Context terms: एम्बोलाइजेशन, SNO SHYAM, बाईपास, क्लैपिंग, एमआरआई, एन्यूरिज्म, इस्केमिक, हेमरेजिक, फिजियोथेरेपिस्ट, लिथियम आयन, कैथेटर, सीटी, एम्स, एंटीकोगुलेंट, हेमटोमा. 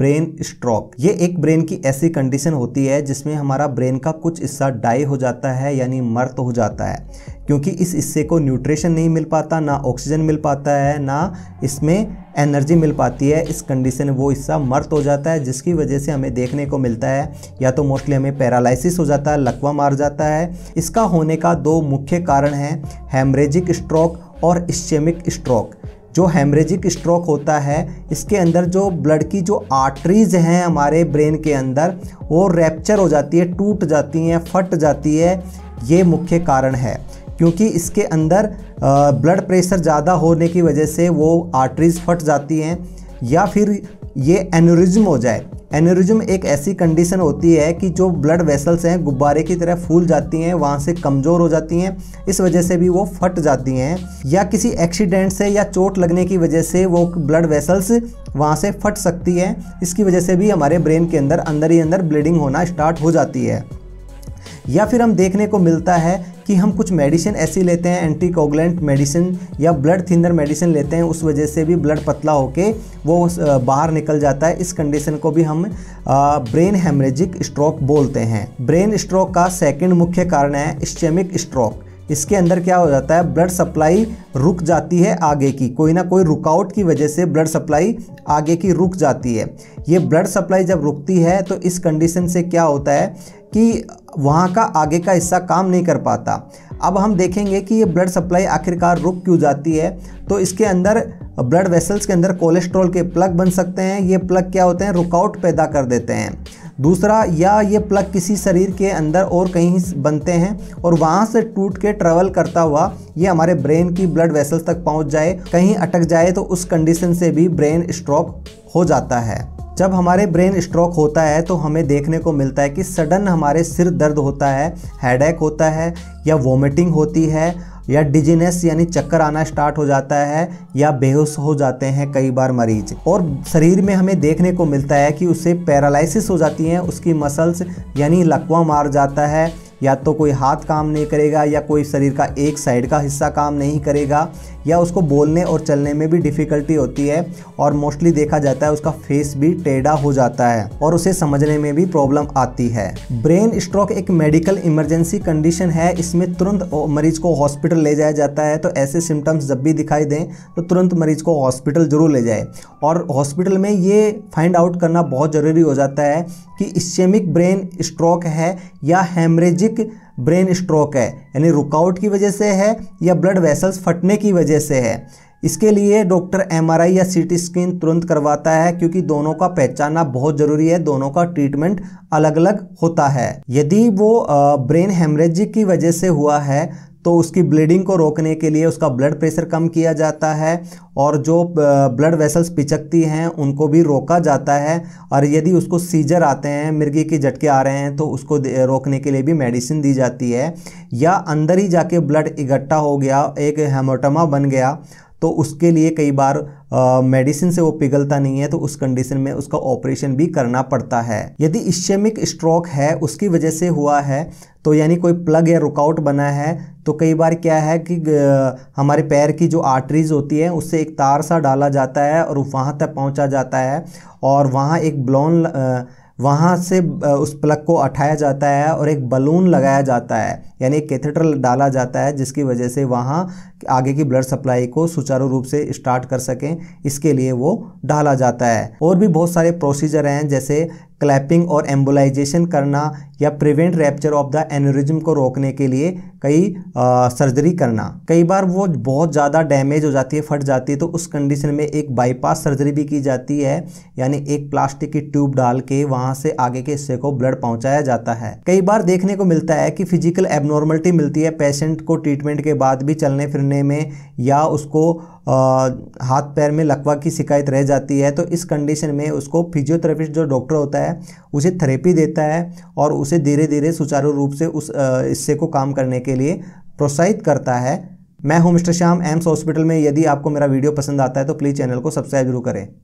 Brain stroke. ये एक brain की ऐसी कंडीशन होती है जिसमें हमारा ब्रेन का कुछ हिस्सा डाई हो जाता है यानी मर्त हो जाता है, क्योंकि इस हिस्से को न्यूट्रिशन नहीं मिल पाता, ना ऑक्सीजन मिल पाता है, ना इसमें एनर्जी मिल पाती है। इस कंडीशन में वो हिस्सा मर्त हो जाता है, जिसकी वजह से हमें देखने को मिलता है या तो मोस्टली हमें पैरालिसिस हो जाता है, लकवा मार जाता है। इसका होने का दो मुख्य कारण हैं, हेमरेजिक स्ट्रोक और इस्केमिक स्ट्रोक। जो हेमरेजिक स्ट्रोक होता है इसके अंदर जो ब्लड की जो आर्टरीज़ हैं हमारे ब्रेन के अंदर वो रैप्चर हो जाती है, टूट जाती हैं, फट जाती है। ये मुख्य कारण है, क्योंकि इसके अंदर ब्लड प्रेशर ज़्यादा होने की वजह से वो आर्टरीज़ फट जाती हैं। या फिर ये एन्यूरिज्म हो जाए। एन्यूरिज्म एक ऐसी कंडीशन होती है कि जो ब्लड वेसल्स हैं गुब्बारे की तरह फूल जाती हैं, वहाँ से कमज़ोर हो जाती हैं, इस वजह से भी वो फट जाती हैं। या किसी एक्सीडेंट से या चोट लगने की वजह से वो ब्लड वेसल्स वहाँ से फट सकती है, इसकी वजह से भी हमारे ब्रेन के अंदर ही अंदर ब्लीडिंग होना स्टार्ट हो जाती है। या फिर हम देखने को मिलता है कि हम कुछ मेडिसिन ऐसी लेते हैं, एंटीकोगुलेंट मेडिसिन या ब्लड थिनर मेडिसिन लेते हैं, उस वजह से भी ब्लड पतला होके वो बाहर निकल जाता है। इस कंडीशन को भी हम ब्रेन हेमरेजिक स्ट्रोक बोलते हैं। ब्रेन स्ट्रोक का सेकंड मुख्य कारण है इस्केमिक स्ट्रोक। इसके अंदर क्या हो जाता है, ब्लड सप्लाई रुक जाती है आगे की, कोई ना कोई रुकावट की वजह से ब्लड सप्लाई आगे की रुक जाती है। ये ब्लड सप्लाई जब रुकती है तो इस कंडीशन से क्या होता है कि वहाँ का आगे का हिस्सा काम नहीं कर पाता। अब हम देखेंगे कि ये ब्लड सप्लाई आखिरकार रुक क्यों जाती है। तो इसके अंदर ब्लड वेसल्स के अंदर कोलेस्ट्रॉल के प्लग बन सकते हैं। ये प्लग क्या होते हैं, रुकावट पैदा कर देते हैं। दूसरा, या ये प्लग किसी शरीर के अंदर और कहीं बनते हैं और वहाँ से टूट के ट्रैवल करता हुआ ये हमारे ब्रेन की ब्लड वेसल्स तक पहुँच जाए, कहीं अटक जाए, तो उस कंडीशन से भी ब्रेन स्ट्रोक हो जाता है। जब हमारे ब्रेन स्ट्रोक होता है तो हमें देखने को मिलता है कि सडन हमारे सिर दर्द होता है, हेडेक होता है, या वॉमिटिंग होती है, या डिजीनेस यानी चक्कर आना स्टार्ट हो जाता है, या बेहोश हो जाते हैं कई बार मरीज। और शरीर में हमें देखने को मिलता है कि उसे पैरालिसिस हो जाती है, उसकी मसल्स यानी लकवा मार जाता है, या तो कोई हाथ काम नहीं करेगा, या कोई शरीर का एक साइड का हिस्सा काम नहीं करेगा, या उसको बोलने और चलने में भी डिफ़िकल्टी होती है, और मोस्टली देखा जाता है उसका फेस भी टेढ़ा हो जाता है और उसे समझने में भी प्रॉब्लम आती है। ब्रेन स्ट्रोक एक मेडिकल इमरजेंसी कंडीशन है, इसमें तुरंत मरीज को हॉस्पिटल ले जाया जाता है। तो ऐसे सिम्टम्स जब भी दिखाई दें तो तुरंत मरीज को हॉस्पिटल ज़रूर ले जाए। और हॉस्पिटल में ये फाइंड आउट करना बहुत ज़रूरी हो जाता है कि इस्केमिक ब्रेन स्ट्रोक है या हेमरेजिक ब्रेन स्ट्रोक है, यानी रुकावट की वजह से है या ब्लड वेसल्स फटने की वजह से है। इसके लिए डॉक्टर एमआरआई या सीटी स्कैन तुरंत करवाता है, क्योंकि दोनों का पहचानना बहुत ज़रूरी है, दोनों का ट्रीटमेंट अलग अलग होता है। यदि वो ब्रेन हेमरेजिक की वजह से हुआ है तो उसकी ब्लीडिंग को रोकने के लिए उसका ब्लड प्रेशर कम किया जाता है और जो ब्लड वेसल्स पिचकती हैं उनको भी रोका जाता है। और यदि उसको सीजर आते हैं, मिर्गी के झटके आ रहे हैं, तो उसको रोकने के लिए भी मेडिसिन दी जाती है। या अंदर ही जाके ब्लड इकट्ठा हो गया, एक हेमटोमा बन गया, तो उसके लिए कई बार मेडिसिन से वो पिघलता नहीं है, तो उस कंडीशन में उसका ऑपरेशन भी करना पड़ता है। यदि इस्केमिक स्ट्रोक है, उसकी वजह से हुआ है, तो यानी कोई प्लग या रुकावट बना है, तो कई बार क्या है कि हमारे पैर की जो आर्टरीज़ होती है उससे एक तार सा डाला जाता है और वहाँ तक पहुँचा जाता है, और वहाँ एक ब्लोन वहाँ से उस प्लग को हटाया जाता है और एक बलून लगाया जाता है, यानी कैथेटर डाला जाता है, जिसकी वजह से वहाँ आगे की ब्लड सप्लाई को सुचारू रूप से स्टार्ट कर सकें, इसके लिए वो डाला जाता है। और भी बहुत सारे प्रोसीजर हैं, जैसे क्लैपिंग और एम्बोलाइजेशन करना, या prevent rupture of the एन्यूरिज्म को रोकने के लिए कई सर्जरी करना। कई बार वो बहुत ज़्यादा डैमेज हो जाती है, फट जाती है, तो उस कंडीशन में एक बाईपास सर्जरी भी की जाती है, यानी एक प्लास्टिक की ट्यूब डाल के वहाँ से आगे के हिस्से को ब्लड पहुँचाया जाता है। कई बार देखने को मिलता है कि फिजिकल एबनॉर्मलिटी मिलती है पेशेंट को ट्रीटमेंट के बाद भी, चलने फिरने में या उसको हाथ पैर में लकवा की शिकायत रह जाती है, तो इस कंडीशन में उसको फिजियोथेरेपिस्ट जो डॉक्टर होता है उसे थेरेपी देता है और उसे धीरे धीरे सुचारू रूप से उस हिस्से को काम करने के लिए प्रोत्साहित करता है। मैं हूं मिस्टर श्याम, एम्स हॉस्पिटल में। यदि आपको मेरा वीडियो पसंद आता है तो प्लीज़ चैनल को सब्सक्राइब जरूर करें।